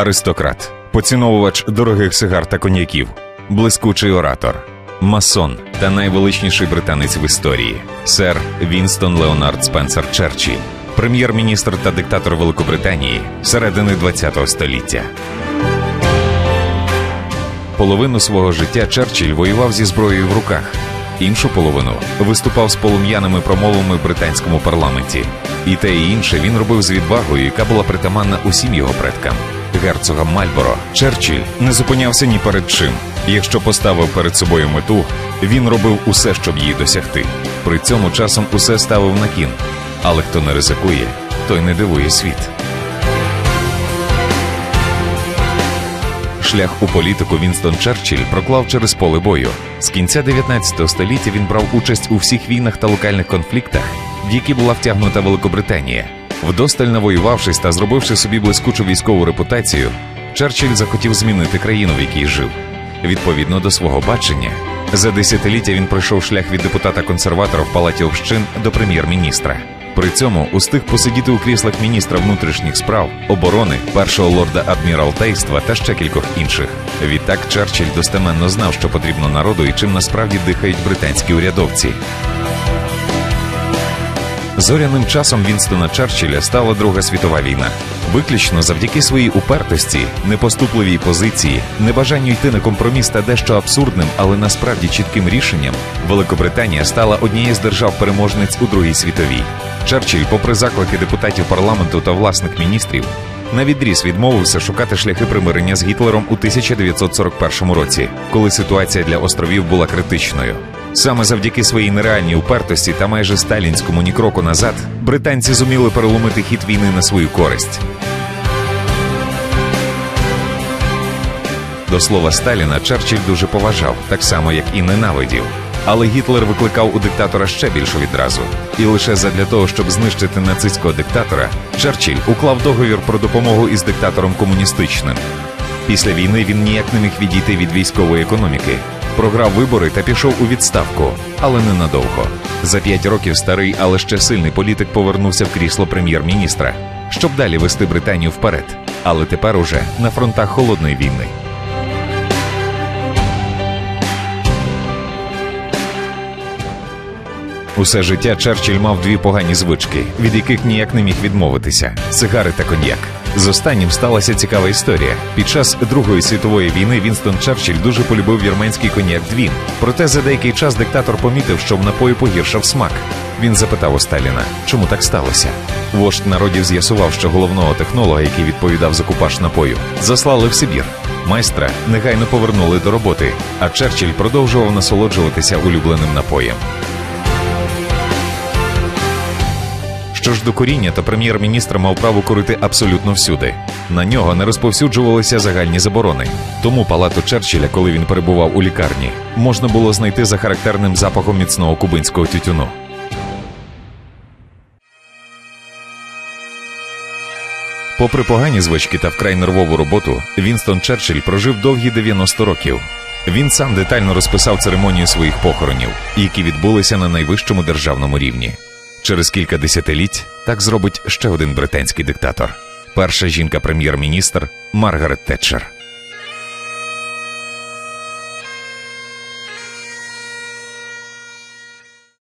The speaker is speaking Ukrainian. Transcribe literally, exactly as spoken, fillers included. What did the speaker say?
аристократ, поціновувач дорогих сигар та коньяків, блискучий оратор, масон та найвеличніший британець в історії – сер Вінстон Леонард Спенсер Черчіль, прем'єр-міністр та диктатор Великобританії середини ХХ століття. Половину свого життя Черчилль воював зі зброєю в руках, іншу половину виступав з полум'яними промовами в британському парламенті. І те, і інше він робив з відвагою, яка була притаманна усім його предкам. Герцога Мальборо Черчилль не зупинявся ні перед чим. Якщо поставив перед собою мету, він робив усе, щоб її досягти. При цьому часом усе ставив на кін. Але хто не ризикує, той не дивує світ. Шлях у політику Вінстон Черчилль проклав через поле бою. З кінця дев'ятнадцятого століття він брав участь у всіх війнах та локальних конфліктах, в які була втягнута Великобританія. Вдосталь навоювавшись та зробивши собі блискучу військову репутацію, Черчилль захотів змінити країну, в якій жив. Відповідно до свого бачення, за десятиліття він пройшов шлях від депутата-консерватора в Палаті общин до прем'єр-міністра. При цьому устиг посидіти у кріслах міністра внутрішніх справ, оборони, першого лорда адміралтейства та ще кількох інших. Відтак Черчилль достеменно знав, що потрібно народу і чим насправді дихають британські урядовці. Зоряним часом Вінстона Черчилля стала Друга світова війна. Виключно завдяки своїй упертості, непоступливій позиції, небажанню йти на компроміс та дещо абсурдним, але насправді чітким рішенням, Великобританія стала однією з держав-переможниць у Другій світовій. Черчилль, попри заклики депутатів парламенту та власних міністрів, навідріз відмовився шукати шляхи примирення з Гітлером у тисяча дев'ятсот сорок першому році, коли ситуація для островів була критичною. Саме завдяки своїй нереальній упертості та майже сталінському ні кроку назад британці зуміли переломити хід війни на свою користь. До слова, Сталіна Черчилль дуже поважав, так само, як і ненавидів. Але Гітлер викликав у диктатора ще більшу відразу. І лише задля того, щоб знищити нацистського диктатора, Черчилль уклав договір про допомогу із диктатором комуністичним. Після війни він ніяк не міг відійти від військової економіки. Програв вибори та пішов у відставку, але ненадовго. За п'ять років старий, але ще сильний політик повернувся в крісло прем'єр-міністра, щоб далі вести Британію вперед. Але тепер уже на фронтах холодної війни. Усе життя Черчилль мав дві погані звички, від яких ніяк не міг відмовитися – сигари та коньяк. З останнім сталася цікава історія. Під час Другої світової війни Вінстон Черчилль дуже полюбив вірменський коньяк «Двін». Проте за деякий час диктатор помітив, що в напої погіршав смак. Він запитав у Сталіна, чому так сталося. Вождь народів з'ясував, що головного технолога, який відповідав за купаж напою, заслали в Сибір. Майстра негайно повернули до роботи, а Черчилль продовжував насолоджуватися улюбленим напоєм. Що ж до куріння, то прем'єр-міністр мав право курити абсолютно всюди. На нього не розповсюджувалися загальні заборони. Тому палату Черчилля, коли він перебував у лікарні, можна було знайти за характерним запахом міцного кубинського тютюну. Попри погані звички та вкрай нервову роботу, Вінстон Черчилль прожив довгі дев'яносто років. Він сам детально розписав церемонію своїх похоронів, які відбулися на найвищому державному рівні. Через кілька десятиліть так зробить ще один британський диктатор – перша жінка-прем'єр-міністр Маргарет Тетчер.